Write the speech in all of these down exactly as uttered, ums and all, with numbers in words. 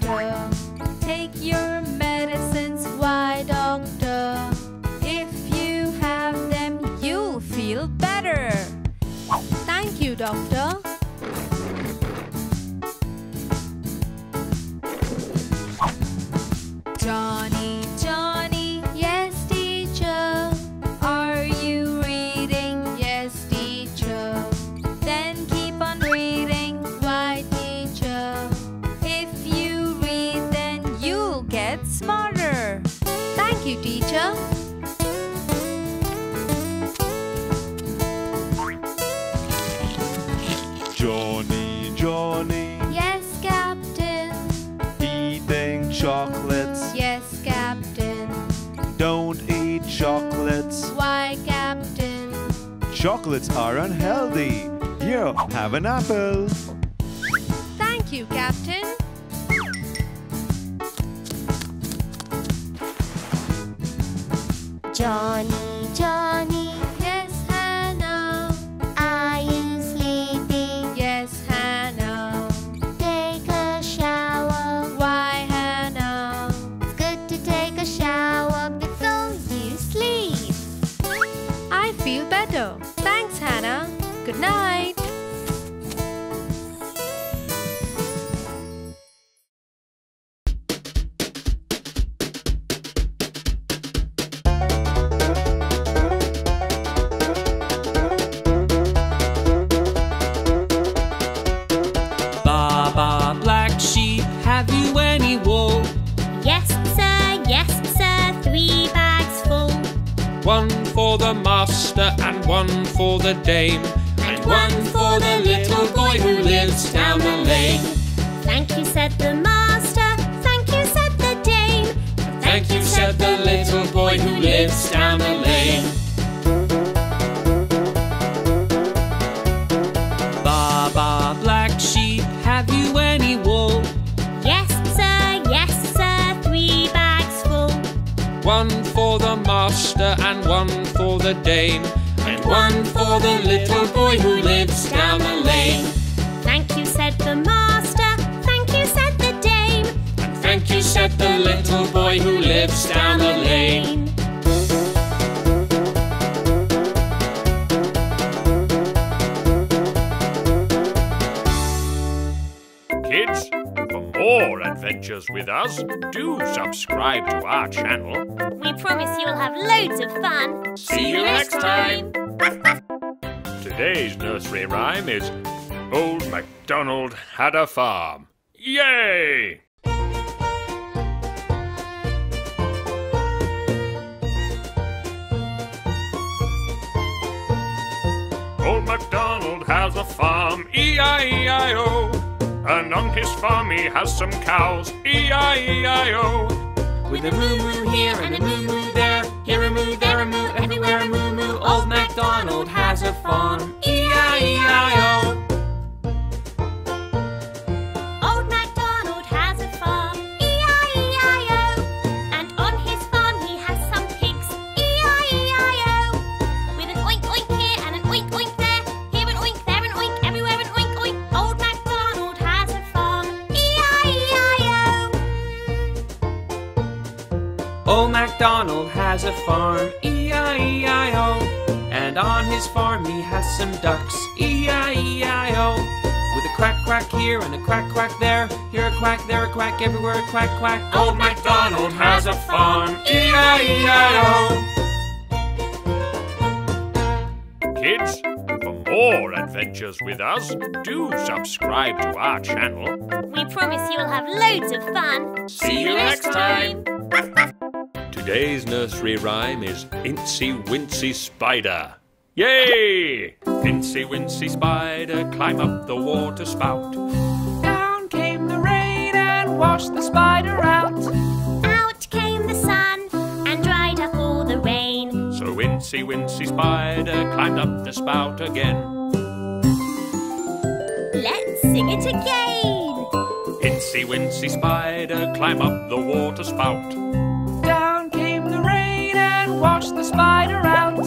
doctor, take your medicines, why doctor? If you have them, you'll feel better. Thank you, doctor. Johnny, Johnny, yes teacher. Are you reading? Yes teacher. Then keep on reading, why teacher? If you read then you'll get smarter. Thank you, teacher. Johnny, Johnny, yes captain. Eating chocolates. Yes, captain. Don't eat chocolates. Why, captain? Chocolates are unhealthy. Here, have an apple. Thank you, captain. Johnny, Johnny. Yes, Hannah. Are you sleepy? Yes, Hannah. Take a shower. Why, Hannah? It's good to take a shower before you sleep. I feel better. Thanks, Hannah. Good night. Baba Black Sheep, have you any wool? Yes, sir, yes, sir, three bags full. One for the master and one for the dame, and one for the little boy who lives down the lane. Thank you, said the master, thank you, said the dame, thank you, said the little boy who lives down the lane. Baba Black Sheep, have you any wool? Yes, sir, yes, sir, three bags full. One for the master and one for the dame, and one for the little boy who lives down the lane. Thank you, said the master, thank you, said the dame, and thank you, said the little boy who lives down the lane. Kids, for more adventures with us, do subscribe to our channel. We promise you'll have loads of fun. See you next time. Today's nursery rhyme is Old MacDonald Had a Farm. Yay! Old MacDonald has a farm, E I E I O. And on his farm he has some cows, E I E I O. With a moo-moo here and a moo-moo there, here a moo, there a moo, everywhere a moo-moo, Old MacDonald has a farm, E I E I O. Old MacDonald has a farm, E I E I O. And on his farm he has some pigs, E I E I O. With an oink-oink here and an oink-oink there, here an oink, there an oink, everywhere an oink-oink, Old MacDonald. Old MacDonald has a farm, E I E I O. And on his farm he has some ducks, E I E I O. With a quack quack here and a quack quack there, here a quack, there a quack, everywhere a quack quack, Old MacDonald has a farm, E I E I O. Kids, for more adventures with us, do subscribe to our channel. We promise you'll have loads of fun. See you next time. Today's nursery rhyme is Incy Wincy Spider. Yay! Incy Wincy Spider, climb up the water spout. Down came the rain and washed the spider out. Out came the sun and dried up all the rain. So Incy Wincy Spider climbed up the spout again. Let's sing it again. Incy Wincy Spider, climb up the water spout. Wash the spider out.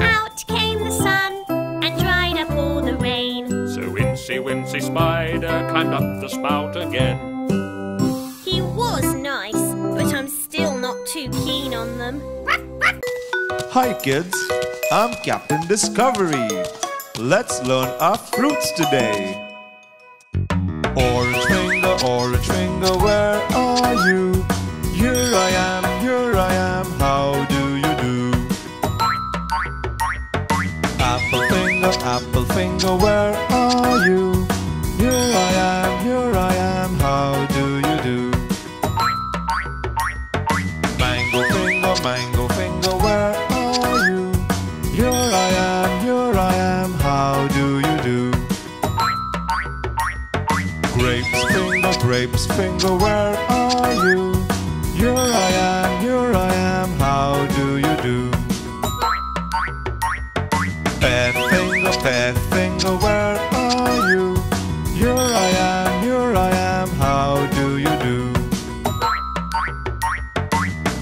Out came the sun and dried up all the rain. So Incy Wincy Spider climbed up the spout again. Hi kids, I'm Captain Discovery. Let's learn our fruits today. Orange finger, orange finger, where are you? Here I am, here I am, how do you do? Apple finger, apple finger, where are you? Here I am, here I am, how do you do? Mango finger, mango finger, where are you? Here I am, here I am, how do you do? Grapes finger, grapes finger, where are you? Here I am, here I am, how do you do? Pet finger, pet finger, where are you? Here I am, here I am, how do you do?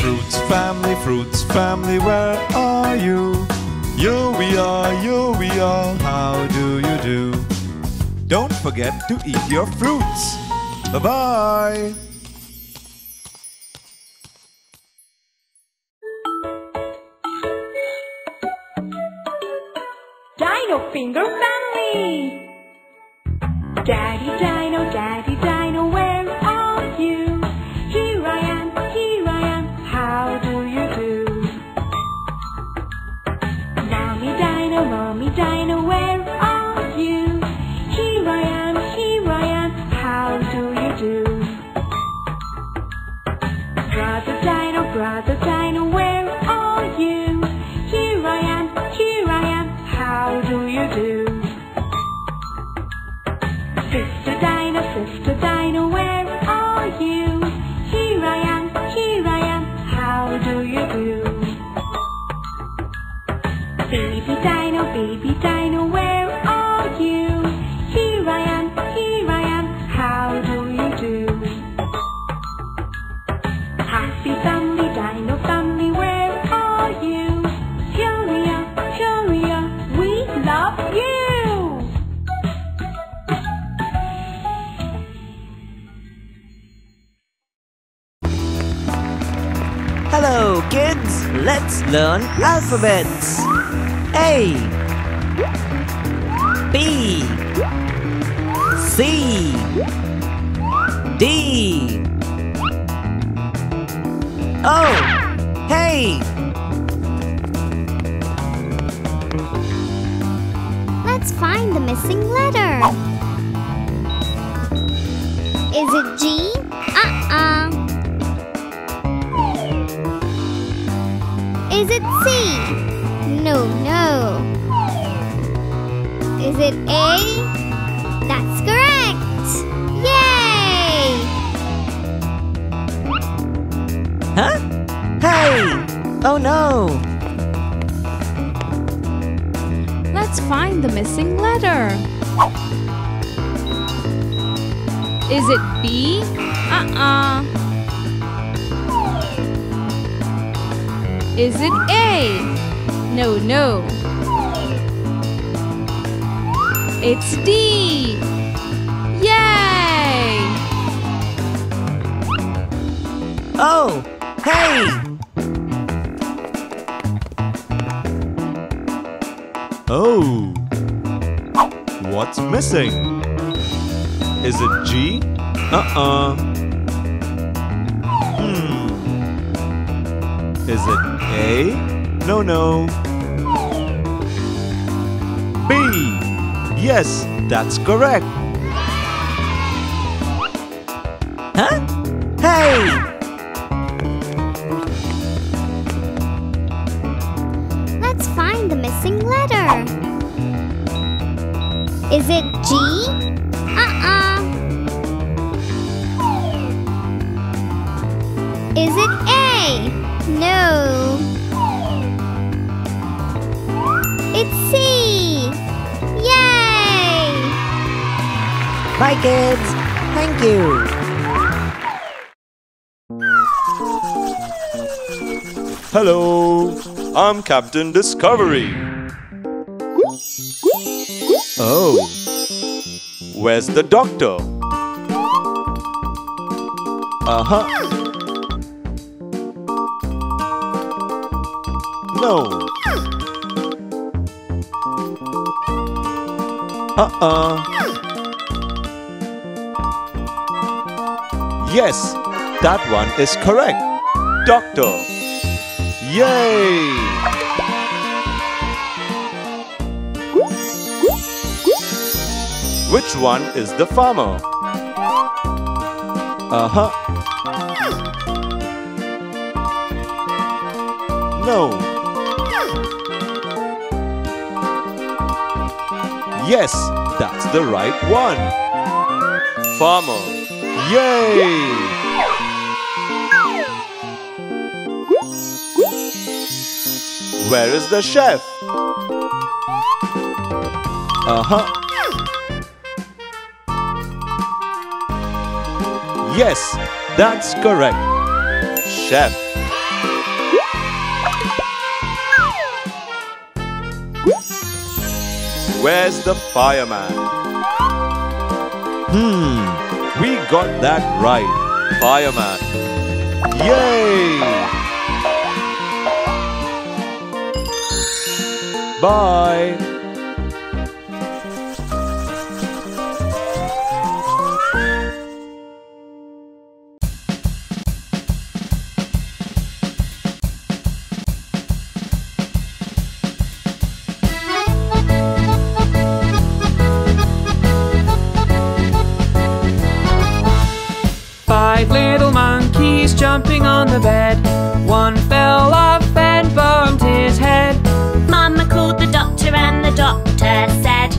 Fruits family, fruits family, where are you? Here we are, here we are, how do you do? Don't forget to eat your fruits. Bye-bye! Dino Finger Family! Daddy Dino, Daddy Dino, where are you? Here I am, here I am, how do you do? Mommy Dino, Mommy Dino, where are you? Here I am, here I am, how do you do? Brother Dino, Brother Dino, where are you? Here I am, here I am, how do you do? Sister Dino, Sister Dino, where are you? Here I am, here I am, how do you do? Baby Dino, Baby Dino, where are you? Here I am, here I am, how do you do? Happy family, Dino family, where are you? Here we are, here we are, we love you! Hello kids, let's learn alphabets. A, B, C, D, O. Hey! Let's find the missing letter. Is it G? Uh-uh. Is it C? No, no. Is it A? That's correct! Yay! Huh? Hey! Oh no! Let's find the missing letter. Is it B? Uh-uh. Is it A? No, no. It's D. Yay! Oh, hey! Oh, what's missing? Is it G? Uh-uh. Hmm. Is it A? No, no. B. Yes, that's correct. Huh? Hey! Let's find the missing letter. Is it G? Uh-uh. Is it A? No. It's C! Yay! Bye kids! Thank you! Hello! I'm Captain Discovery. Oh! Where's the doctor? Uh-huh. No. Uh-uh. Yes, that one is correct. Doctor. Yay! Which one is the farmer? Uh-huh. No. Yes, that's the right one. Farmer. Yay! Where is the chef? Uh-huh. Yes, that's correct. Chef. Where's the fireman? Hmm, we got that right. Fireman. Yay! Bye. Jumping on the bed, one fell off and bumped his head. Mama called the doctor and the doctor said,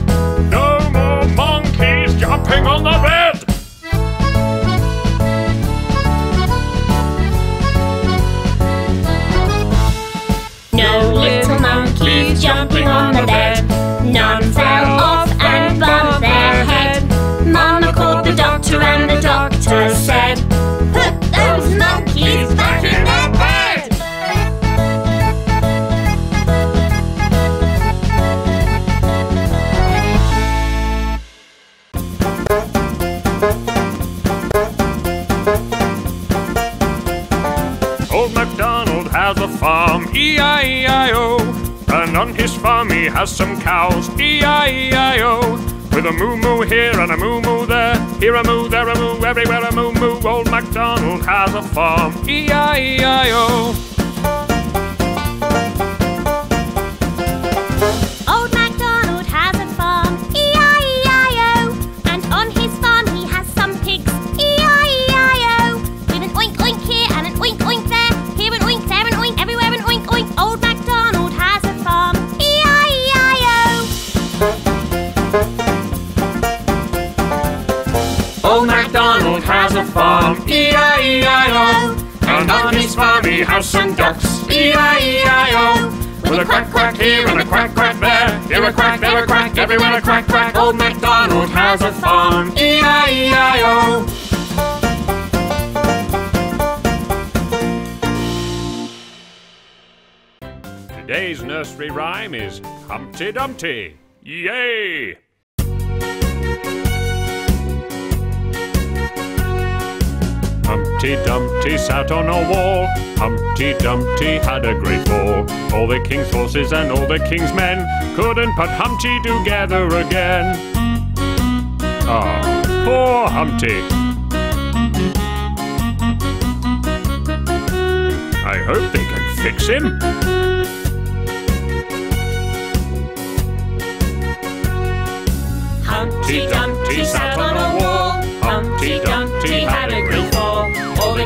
no more monkeys jumping on the bed! No little monkeys jumping on the bed, none fell off and bumped their head. Mama called the doctor and the doctor said, put those monkeys back in their bed! E I E I O, and on his farm he has some cows. E I E I O, with a moo moo here and a moo moo there, here a moo, there a moo, everywhere a moo moo. Old MacDonald has a farm. E I E I O. Old MacDonald has a farm. E I E I O, and on his farm he has some pigs. E I E I O, with an oink oink here and an oink oink there, here an oink there. Old MacDonald has a farm. E I E I O. Old MacDonald has a farm. E I E I O. And on his farm he has some ducks. E I E I O. With a quack quack here and a quack quack there, here a quack, there a quack, everywhere a quack quack. Old MacDonald has a farm. E I E I O. Today's nursery rhyme is Humpty Dumpty. Yay! Humpty Humpty Dumpty sat on a wall. Humpty Dumpty had a great fall. All the king's horses and all the king's men couldn't put Humpty together again. Ah, poor Humpty! I hope they can fix him. Humpty Dumpty sat on a wall. Humpty Dumpty had a great fall. All the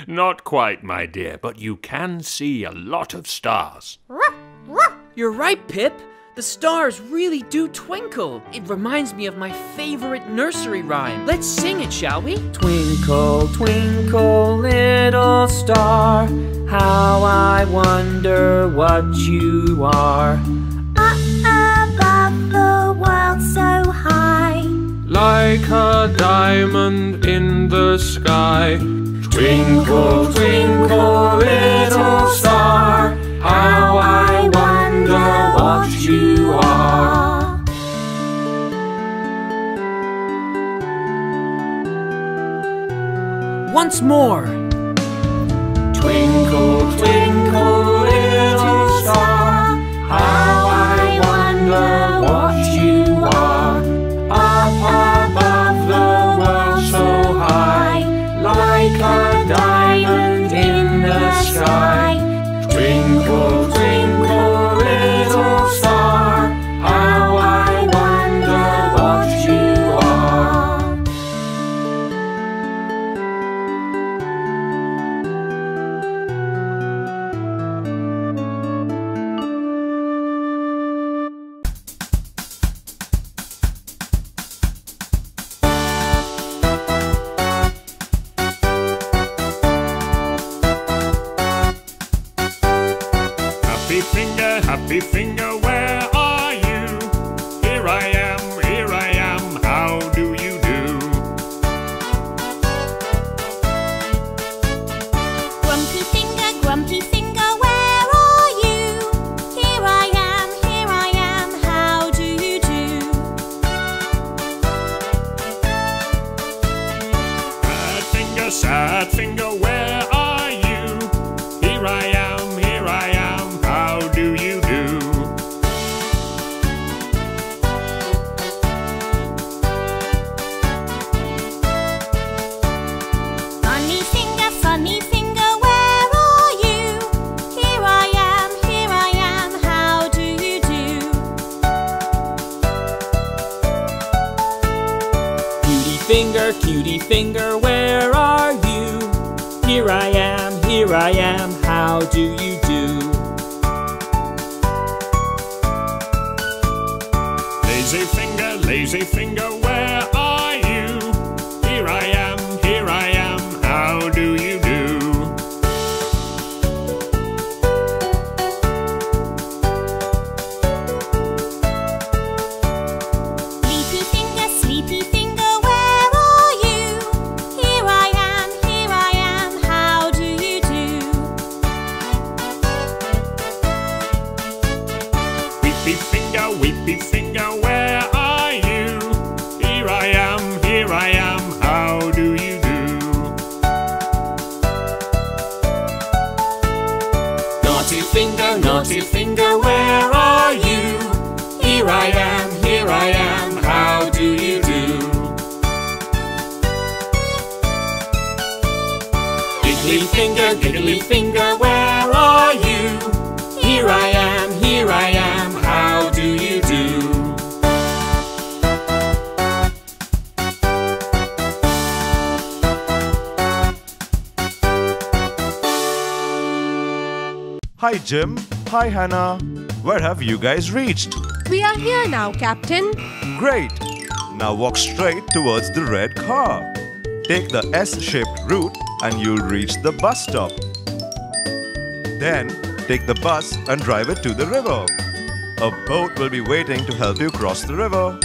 Not quite, my dear, but you can see a lot of stars. You're right, Pip. The stars really do twinkle. It reminds me of my favorite nursery rhyme. Let's sing it, shall we? Twinkle, twinkle, little star, how I wonder what you are. Up above the world so high, like a diamond in the sky. Twinkle, twinkle, little star, how I wonder what you are. Once more. Twinkle, twinkle, little star, how I wonder what you are. Up above the world so high, like a diamond in the sky. Twinkle, twinkle, little star, how I wonder what you are. Happy finger, happy finger, where are you? Here I am, here I am, how do you do? Grumpy finger, grumpy finger, where are you? Here I am, here I am, how do you do? Bad finger, sad finger, where are you? Here I am, here I am, how do you do? Funny finger, funny finger, where are you? Here I am, here I am, how do you do? Cutie finger, cutie finger, where are you? Here I am, here I am, how do you do? Lazy finger, lazy finger, where are you? Here I am, here I am, how do you do? Sleepy finger, sleepy finger, where are you? Here I am, here I am, how do you do? Weepy finger, weepy finger, where are you? Here I Fiddly finger, where are you? Here I am, here I am, how do you do? Hi Jim, hi Hannah, where have you guys reached? We are here now, Captain. Great! Now walk straight towards the red car. Take the S-shaped route and you'll reach the bus stop. Then, take the bus and drive it to the river. A boat will be waiting to help you cross the river.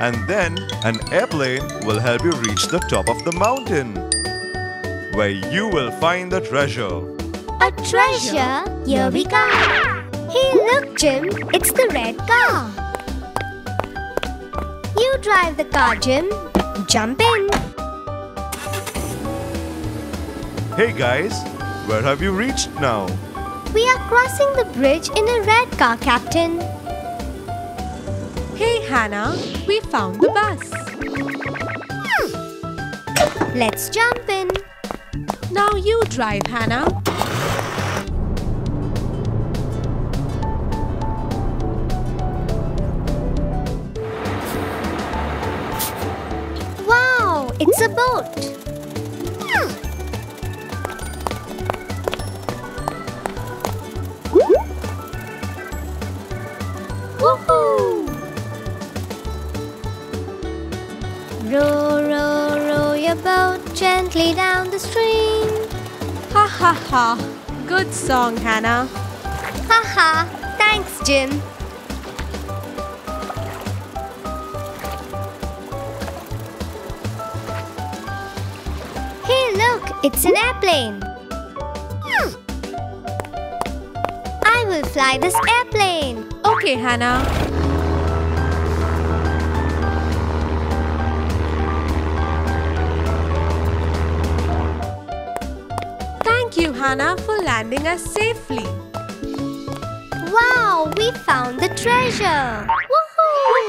And then, an airplane will help you reach the top of the mountain, where you will find the treasure. A treasure? Here we go! Hey, look, Jim! It's the red car! You drive the car, Jim. Jump in. Hey guys, where have you reached now? We are crossing the bridge in a red car, Captain. Hey Hannah, we found the bus. Let's jump in. Now you drive, Hannah. It's a boat. Woohoo! Row, row, row your boat gently down the stream. Ha ha ha! Good song, Hannah. Ha ha! Thanks, Jim. It's an airplane. I will fly this airplane. Okay, Hannah. Thank you, Hannah, for landing us safely. Wow, we found the treasure. Woohoo!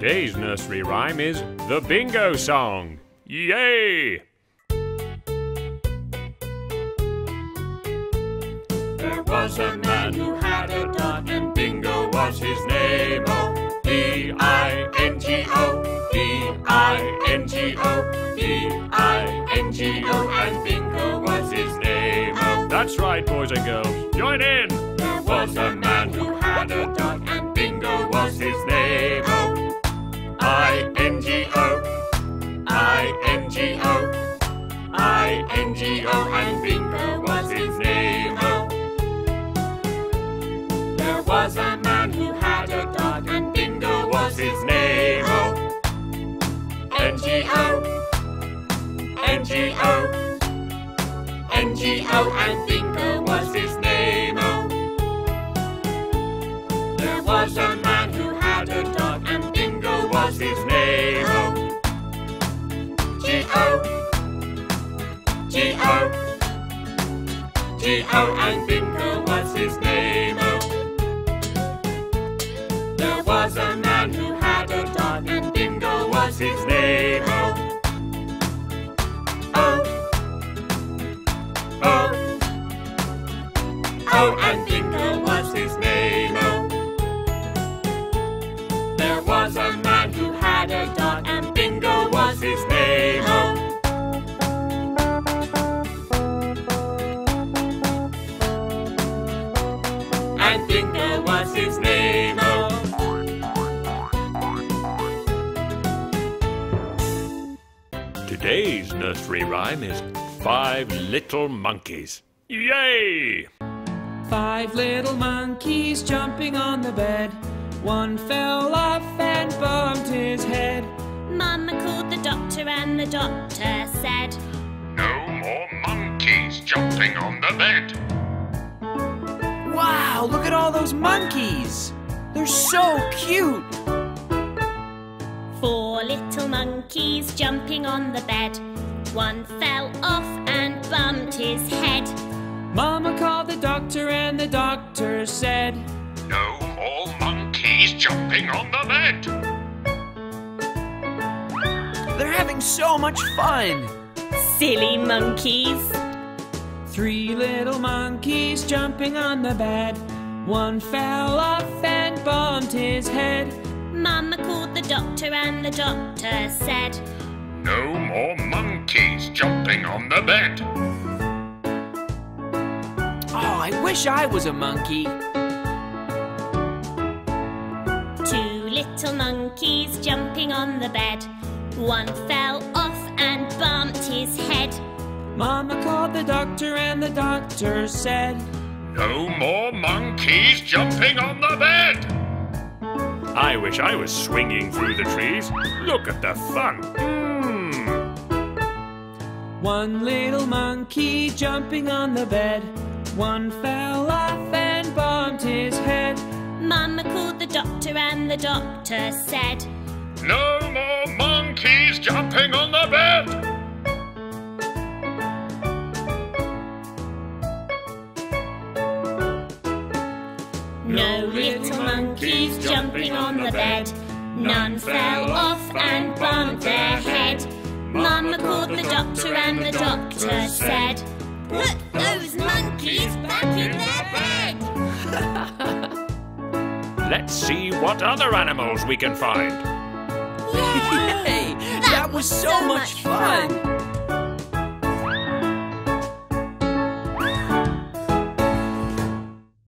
Today's nursery rhyme is the bingo song. Yay! There was a man who had a dog, and Bingo was his name. Oh, B I N G O, B I N G O, B I N G O, and Bingo was his name. Oh, that's right, boys and girls, join in. There was a man who had a dog, and Bingo was his name. Oh, I N G O, I N G O, I N G O, and Bingo was his name. Oh. There was a man who had a dog, and Bingo was his name. Oh. N G O, N G O, N G O, and Bingo was his name. Oh. There was a man who had a dog, and Bingo was his name. Oh. G O, G O, G O, and Bingo was his name. Oh. There was a man who had is his name. Oh, oh, oh, oh, and Dingle was his name. Oh, there was a man who had a dog, and Dingle was his name. Oh. And Dingle was his name, oh. Today's nursery rhyme is Five Little Monkeys. Yay! Five little monkeys jumping on the bed. One fell off and bumped his head. Mama called the doctor and the doctor said, "No more monkeys jumping on the bed." Wow, look at all those monkeys! They're so cute! Four little monkeys jumping on the bed. One fell off and bumped his head. Mama called the doctor and the doctor said, "No more monkeys jumping on the bed." They're having so much fun! Silly monkeys! Three little monkeys jumping on the bed. One fell off and bumped his head. Mama called the doctor and the doctor said, "No more monkeys jumping on the bed." Oh, I wish I was a monkey. Two little monkeys jumping on the bed. One fell off and bumped his head. Mama called the doctor and the doctor said, "No more monkeys jumping on the bed." I wish I was swinging through the trees. Look at the fun. Mm. One little monkey jumping on the bed. One fell off and bumped his head. Mama called the doctor and the doctor said, "No more monkeys jumping on the bed." No little monkeys jumping on the bed. None fell off and bumped their head. Mama called the doctor and the doctor said, "Put those monkeys back in their bed." Let's see what other animals we can find. Yay! That was so much fun!